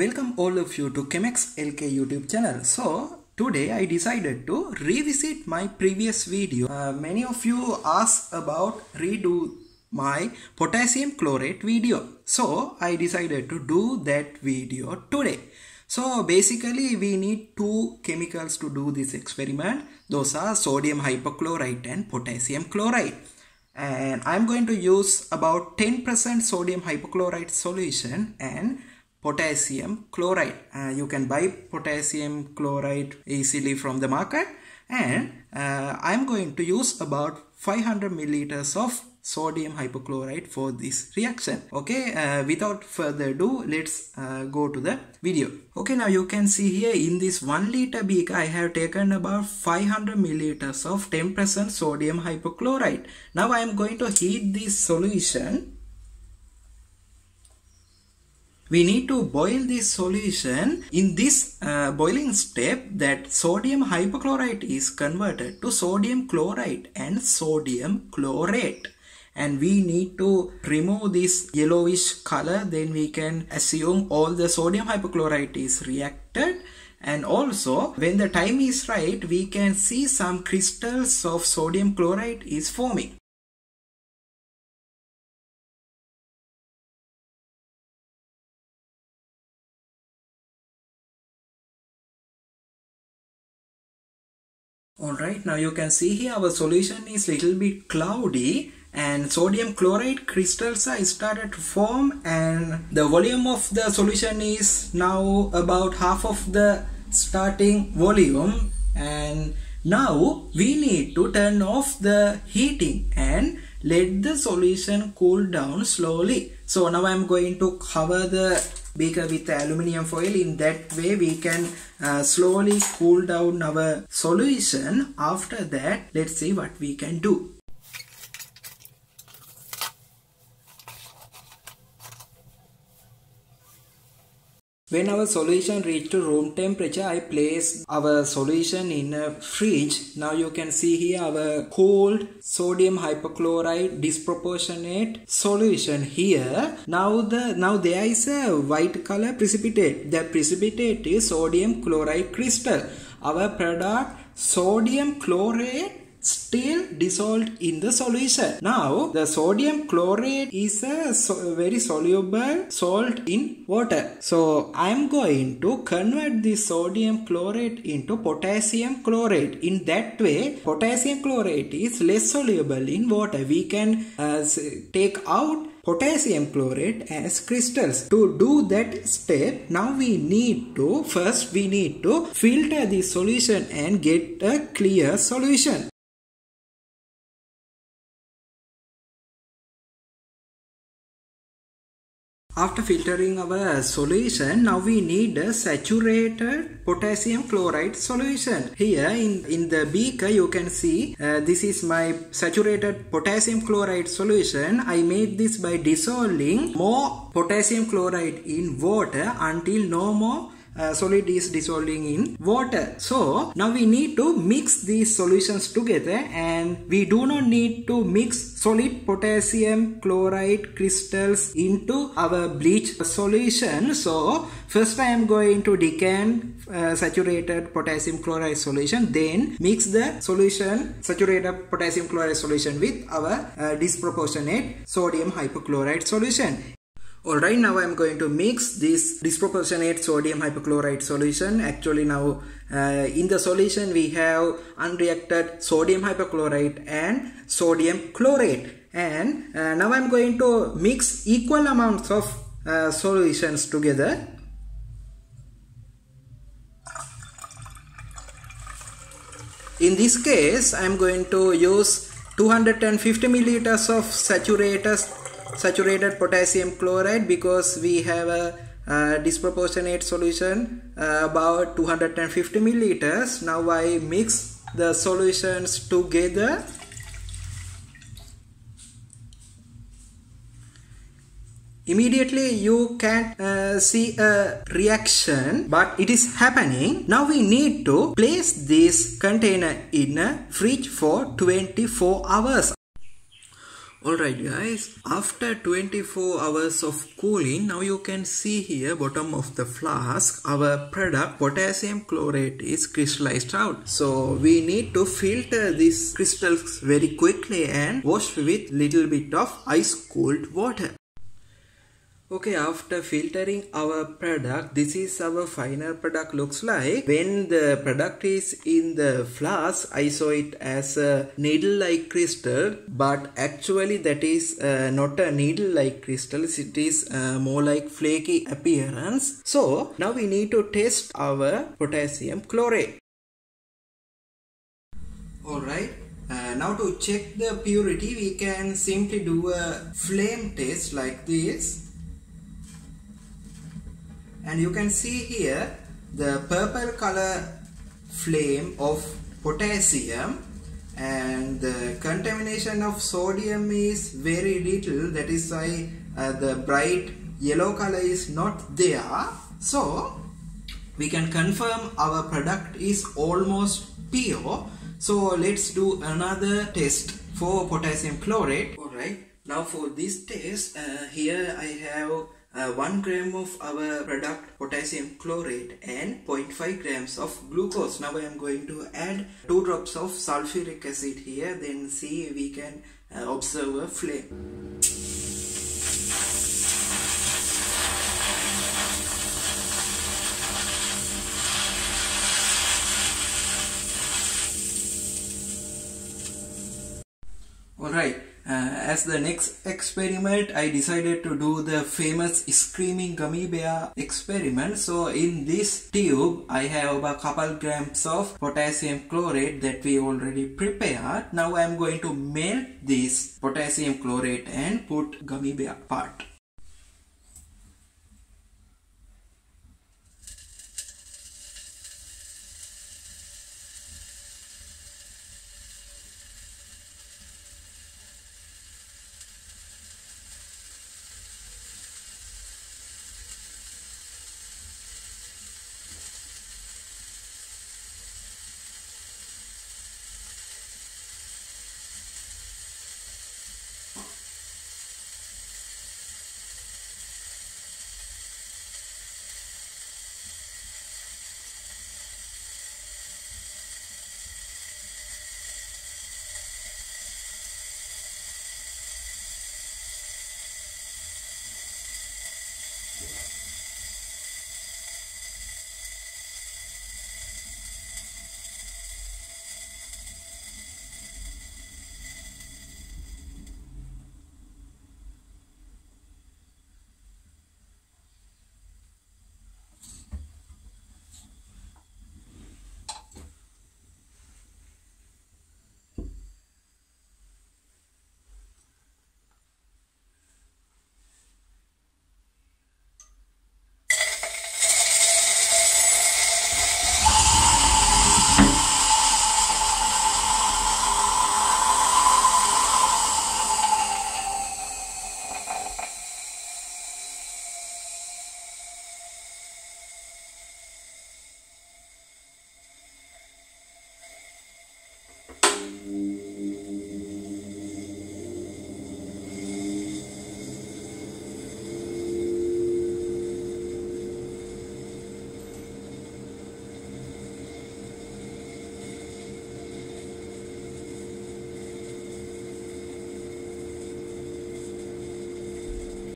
Welcome all of you to ChemEx LK YouTube channel. So today I decided to revisit my previous video. Many of you asked about redo my potassium chlorate video. So I decided to do that video today. So basically we need two chemicals to do this experiment. Those are sodium hypochlorite and potassium chlorite. And I'm going to use about 10% sodium hypochlorite solution and potassium chloride. You can buy potassium chloride easily from the market, and I'm going to use about 500 milliliters of sodium hypochlorite for this reaction. Okay, without further ado, let's go to the video. Okay, now you can see here in this 1 liter beaker I have taken about 500 milliliters of 10% sodium hypochlorite. Now I am going to heat this solution. We need to boil this solution. In this boiling step, that sodium hypochlorite is converted to sodium chloride and sodium chlorate. And we need to remove this yellowish color. Then we can assume all the sodium hypochlorite is reacted. And also, when the time is right, we can see some crystals of sodium chlorite is forming. Alright, now you can see here our solution is little bit cloudy and sodium chloride crystals are started to form, and the volume of the solution is now about half of the starting volume. And now we need to turn off the heating and let the solution cool down slowly. So now I am going to cover the beaker with aluminium foil. In that way we can slowly cool down our solution. After that, let's see what we can do. When our solution reached to room temperature, I placed our solution in a fridge. Now you can see here our cold sodium hypochlorite disproportionate solution here. Now there is a white color precipitate. The precipitate is sodium chloride crystal. Our product sodium chlorate still dissolved in the solution. Now the sodium chlorate is a very soluble salt in water. So I am going to convert this sodium chlorate into potassium chlorate. In that way, potassium chlorate is less soluble in water. We can take out potassium chlorate as crystals. To do that step, now we need to filter the solution and get a clear solution. After filtering our solution, now we need a saturated potassium chloride solution. Here in the beaker you can see this is my saturated potassium chloride solution. I made this by dissolving more potassium chloride in water until no more solid is dissolving in water. So now we need to mix these solutions together, and we do not need to mix solid potassium chloride crystals into our bleach solution. So first I am going to decant saturated potassium chloride solution, then mix the solution, saturated potassium chloride solution, with our disproportionate sodium hypochlorite solution. Alright, now I am going to mix this disproportionate sodium hypochlorite solution. Actually now in the solution we have unreacted sodium hypochlorite and sodium chlorate. And now I am going to mix equal amounts of solutions together. In this case I am going to use 250 milliliters of saturated potassium chloride, because we have a disproportionate solution about 250 milliliters. Now I mix the solutions together. Immediately you can't see a reaction, but it is happening. Now we need to place this container in a fridge for 24 hours. Alright guys, after 24 hours of cooling, now you can see here bottom of the flask, our product potassium chlorate is crystallized out. So we need to filter these crystals very quickly and wash with little bit of ice cold water. Okay, after filtering our product, this is our final product looks like. When the product is in the flask, I saw it as a needle-like crystal, but actually that is not a needle-like crystal, it is more like flaky appearance. So now we need to test our potassium chlorate. Alright. Now to check the purity, we can simply do a flame test like this. And you can see here the purple color flame of potassium, and the contamination of sodium is very little, that is why the bright yellow color is not there. So we can confirm our product is almost pure. So let's do another test for potassium chlorate. Alright, now for this test, here I have 1 gram of our product potassium chlorate and 0.5 grams of glucose. Now I am going to add 2 drops of sulfuric acid here, then see we can observe a flame. Alright. As the next experiment, I decided to do the famous screaming gummy bear experiment. So in this tube, I have a couple grams of potassium chlorate that we already prepared. Now I am going to melt this potassium chlorate and put gummy bear part.